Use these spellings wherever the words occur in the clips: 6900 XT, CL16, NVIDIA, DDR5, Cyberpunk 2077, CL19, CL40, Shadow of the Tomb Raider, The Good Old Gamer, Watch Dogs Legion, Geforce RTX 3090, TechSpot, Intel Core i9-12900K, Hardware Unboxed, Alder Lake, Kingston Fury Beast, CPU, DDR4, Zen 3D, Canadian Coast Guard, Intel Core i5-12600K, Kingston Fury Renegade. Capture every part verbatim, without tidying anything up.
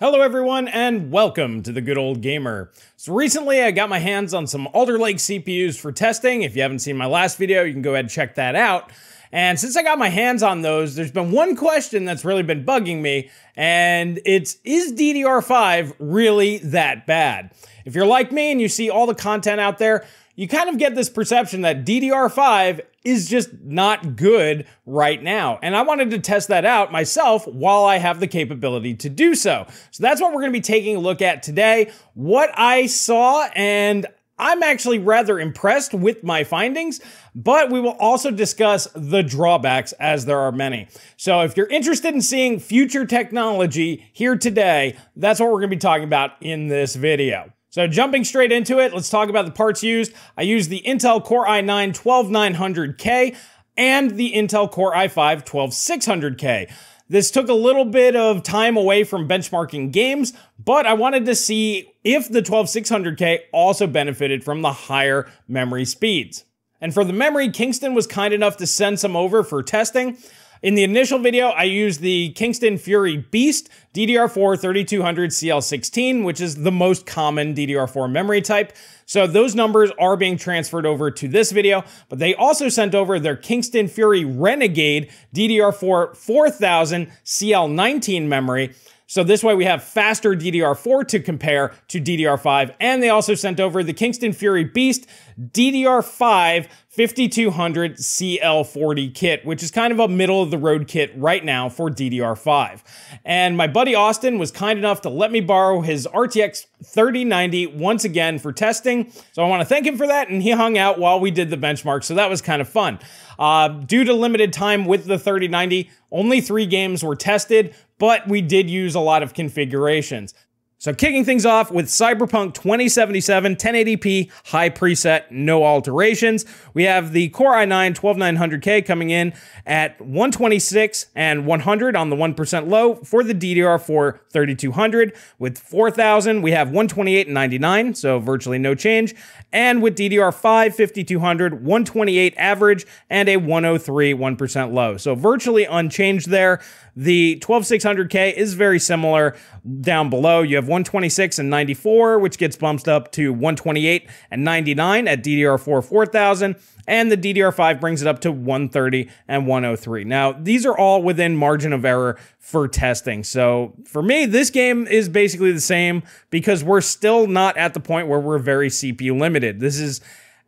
Hello everyone and welcome to the Good Old Gamer. So recently I got my hands on some Alder Lake C P Us for testing. If you haven't seen my last video, you can go ahead and check that out. And since I got my hands on those, there's been one question that's really been bugging me, and it's, is D D R five really that bad? If you're like me and you see all the content out there, you kind of get this perception that D D R five is just not good right now. And I wanted to test that out myself while I have the capability to do so. So that's what we're gonna be taking a look at today, what I saw, and I'm actually rather impressed with my findings, but we will also discuss the drawbacks, as there are many. So if you're interested in seeing future technology here today, that's what we're gonna be talking about in this video. So jumping straight into it, let's talk about the parts used. I used the Intel Core i nine twelve nine hundred K and the Intel Core i five twelve six hundred K. This took a little bit of time away from benchmarking games, but I wanted to see if the twelve six hundred K also benefited from the higher memory speeds. And for the memory, Kingston was kind enough to send some over for testing. In the initial video, I used the Kingston Fury Beast D D R four thirty-two hundred C L sixteen, which is the most common D D R four memory type. So those numbers are being transferred over to this video, but they also sent over their Kingston Fury Renegade D D R four four thousand C L nineteen memory. So this way we have faster D D R four to compare to D D R five. And they also sent over the Kingston Fury Beast D D R five fifty-two hundred C L forty kit, which is kind of a middle of the road kit right now for D D R five. And my buddy Austin was kind enough to let me borrow his R T X thirty ninety once again for testing. So I want to thank him for that. And he hung out while we did the benchmark. So that was kind of fun. Uh, due to limited time with the thirty ninety, only three games were tested, but we did use a lot of configurations. So kicking things off with Cyberpunk twenty seventy-seven, ten eighty p, high preset, no alterations. We have the Core i nine twelve nine hundred K coming in at one twenty-six and one hundred on the one percent low for the D D R four thirty-two hundred. With four thousand, we have one twenty-eight and ninety-nine, so virtually no change. And with D D R five fifty-two hundred, one twenty-eight average and a one oh three one percent low. So virtually unchanged there. The twelve six hundred K is very similar down below. You have one twenty-six and ninety-four, which gets bumped up to one twenty-eight and ninety-nine at D D R four four thousand, and the D D R five brings it up to one thirty and one oh three. Now, these are all within margin of error for testing. So for me, this game is basically the same because we're still not at the point where we're very C P U limited. This is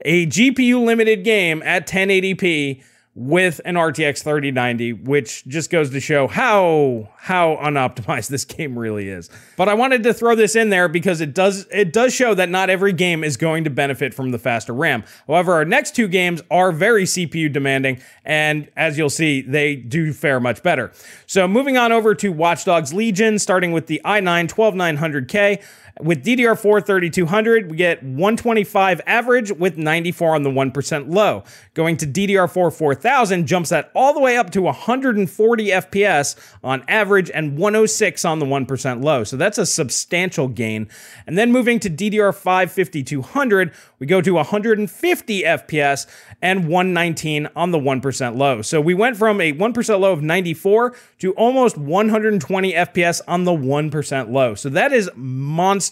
a G P U limited game at ten eighty p with an R T X thirty ninety, which just goes to show how how unoptimized this game really is. But I wanted to throw this in there because it does it does show that not every game is going to benefit from the faster RAM. However, our next two games are very C P U demanding, and as you'll see, they do fare much better. So moving on over to Watch Dogs Legion, starting with the i nine twelve nine hundred K. With D D R four thirty-two hundred, we get one twenty-five average with ninety-four on the one percent low. Going to D D R four four thousand jumps that all the way up to one forty F P S on average and one oh six on the one percent low. So that's a substantial gain. And then moving to D D R five fifty-two hundred, we go to one fifty F P S and one nineteen on the one percent low. So we went from a one percent low of ninety-four to almost one twenty F P S on the one percent low. So that is monstrous.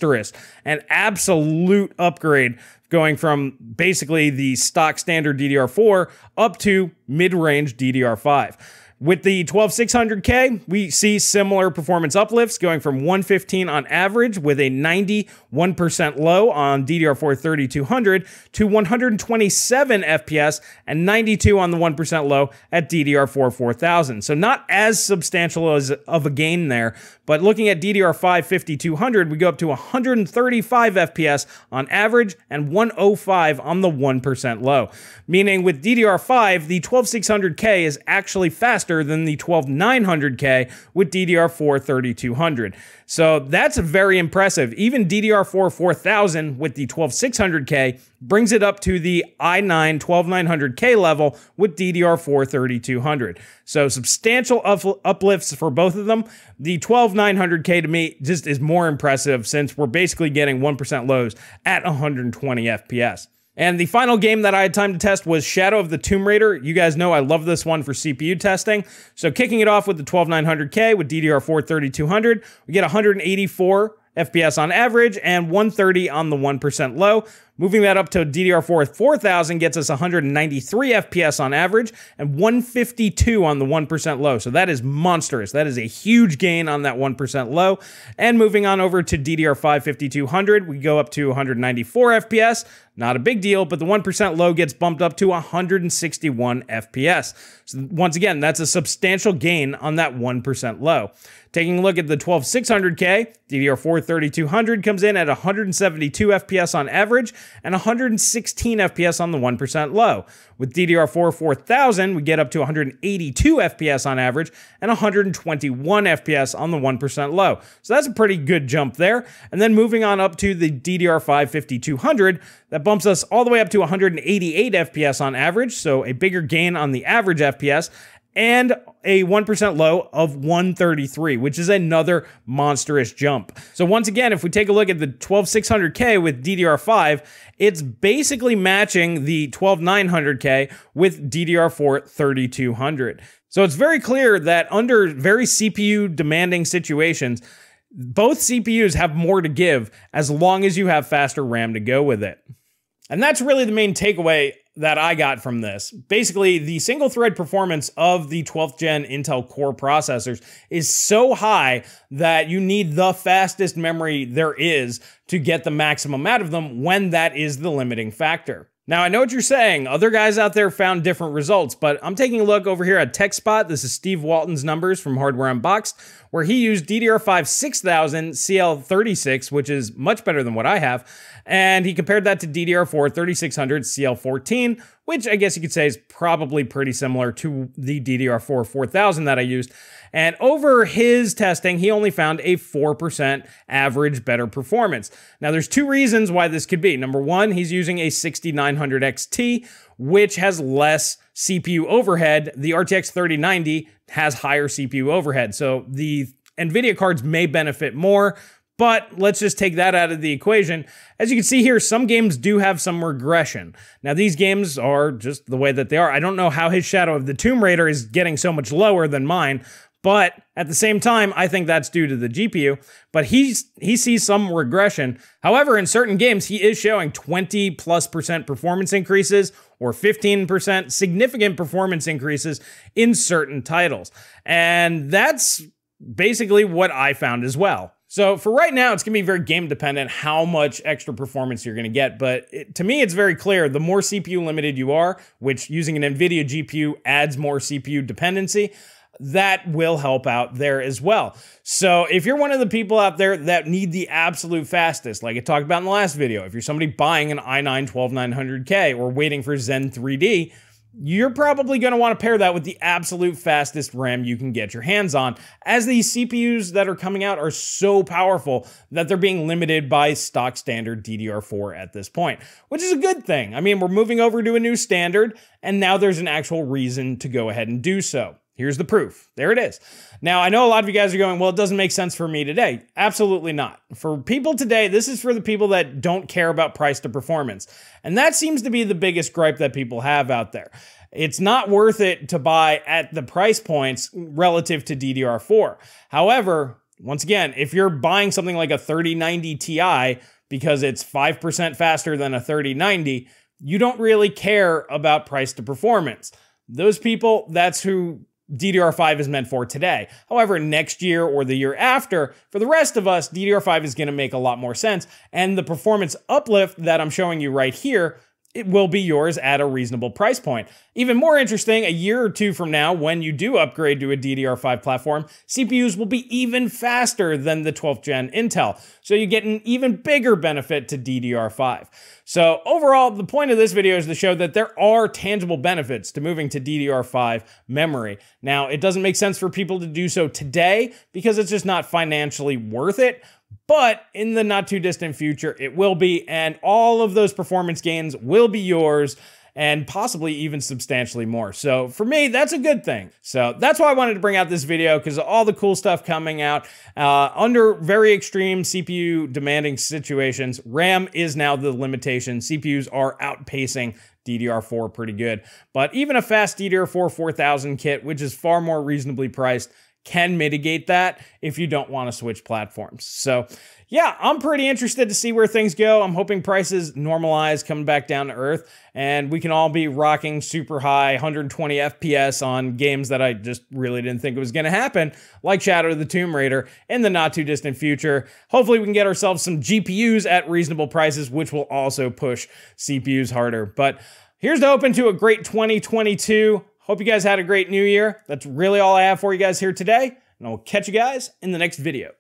An absolute upgrade going from basically the stock standard D D R four up to mid-range D D R five. With the twelve six hundred K, we see similar performance uplifts going from one fifteen on average with a ninety-one percent low on D D R four thirty-two hundred to one twenty-seven F P S and ninety-two on the one percent low at D D R four four thousand. So not as substantial as of a gain there, but looking at D D R five fifty-two hundred, we go up to one thirty-five F P S on average and one oh five on the one percent low. Meaning with D D R five, the twelve six hundred K is actually faster than the twelve nine hundred K with D D R four thirty-two hundred. So that's very impressive. Even D D R four four thousand with the twelve six hundred K brings it up to the i nine twelve nine hundred K level with D D R four thirty-two hundred. So substantial uplifts for both of them. The twelve nine hundred K to me just is more impressive since we're basically getting one percent lows at one twenty F P S. And the final game that I had time to test was Shadow of the Tomb Raider. You guys know I love this one for C P U testing. So kicking it off with the twelve nine hundred K with D D R four thirty-two hundred, we get one hundred eighty-four F P S on average and one thirty on the one percent low. Moving that up to D D R four four thousand gets us one hundred ninety-three F P S on average and one fifty-two on the one percent low. So that is monstrous. That is a huge gain on that one percent low. And moving on over to D D R five fifty-two hundred, we go up to one hundred ninety-four F P S. Not a big deal, but the one percent low gets bumped up to one hundred sixty-one F P S. So once again, that's a substantial gain on that one percent low. Taking a look at the twelve six hundred K, D D R four thirty-two hundred comes in at one hundred seventy-two F P S on average and one hundred sixteen F P S on the one percent low. With D D R four four thousand, we get up to one hundred eighty-two F P S on average and one hundred twenty-one F P S on the one percent low. So that's a pretty good jump there. And then moving on up to the D D R five fifty-two hundred, that bumps us all the way up to one hundred eighty-eight F P S on average, so a bigger gain on the average F P S, and a one percent low of one thirty-three, which is another monstrous jump. So once again, if we take a look at the twelve six hundred K with D D R five, it's basically matching the twelve nine hundred K with D D R four thirty-two hundred. So it's very clear that under very C P U demanding situations, both C P Us have more to give as long as you have faster RAM to go with it. And that's really the main takeaway that I got from this. Basically, the single-thread performance of the twelfth gen Intel Core processors is so high that you need the fastest memory there is to get the maximum out of them when that is the limiting factor. Now, I know what you're saying. Other guys out there found different results, but I'm taking a look over here at TechSpot. This is Steve Walton's numbers from Hardware Unboxed, where he used D D R five six thousand C L thirty-six, which is much better than what I have, and he compared that to D D R four thirty-six hundred C L fourteen, which I guess you could say is probably pretty similar to the D D R four four thousand that I used. And over his testing, he only found a four percent average better performance. Now, there's two reasons why this could be. Number one, he's using a sixty-nine hundred X T, which has less C P U overhead. The R T X thirty ninety has higher C P U overhead, so the NVIDIA cards may benefit more. But let's just take that out of the equation. As you can see here, some games do have some regression. Now, these games are just the way that they are. I don't know how his Shadow of the Tomb Raider is getting so much lower than mine, but at the same time, I think that's due to the G P U. But he's, he sees some regression. However, in certain games, he is showing twenty plus percent performance increases or fifteen percent significant performance increases in certain titles. And that's basically what I found as well. So for right now, it's going to be very game dependent how much extra performance you're going to get. But it, to me, it's very clear the more C P U limited you are, which using an NVIDIA G P U adds more C P U dependency, that will help out there as well. So if you're one of the people out there that need the absolute fastest, like I talked about in the last video, if you're somebody buying an i nine twelve nine hundred K or waiting for Zen three D, you're probably going to want to pair that with the absolute fastest RAM you can get your hands on, as these C P Us that are coming out are so powerful that they're being limited by stock standard D D R four at this point, which is a good thing. I mean, we're moving over to a new standard, and now there's an actual reason to go ahead and do so. Here's the proof. There it is. Now, I know a lot of you guys are going, well, it doesn't make sense for me today. Absolutely not. For people today, this is for the people that don't care about price to performance. And that seems to be the biggest gripe that people have out there. It's not worth it to buy at the price points relative to D D R four. However, once again, if you're buying something like a thirty ninety Ti because it's five percent faster than a thirty ninety, you don't really care about price to performance. Those people, that's who D D R five is meant for today. However, next year or the year after, for the rest of us, D D R five is going to make a lot more sense. And the performance uplift that I'm showing you right here, it will be yours at a reasonable price point. Even more interesting, a year or two from now, when you do upgrade to a D D R five platform, C P Us will be even faster than the twelfth gen Intel. So you get an even bigger benefit to D D R five. So overall, the point of this video is to show that there are tangible benefits to moving to D D R five memory. Now, it doesn't make sense for people to do so today because it's just not financially worth it. But in the not too distant future, it will be, and all of those performance gains will be yours. and possibly even substantially more. So for me, that's a good thing. So that's why I wanted to bring out this video, because of all the cool stuff coming out uh, under very extreme C P U demanding situations. RAM is now the limitation. C P Us are outpacing D D R four pretty good, but even a fast D D R four four thousand kit, which is far more reasonably priced, can mitigate that if you don't want to switch platforms. So yeah, I'm pretty interested to see where things go. I'm hoping prices normalize, coming back down to earth, and we can all be rocking super high one hundred twenty F P S on games that I just really didn't think it was going to happen, like Shadow of the Tomb Raider, in the not too distant future. Hopefully we can get ourselves some G P Us at reasonable prices, which will also push C P Us harder. But here's to hoping to a great twenty twenty-two. Hope you guys had a great new year. That's really all I have for you guys here today, and I'll catch you guys in the next video.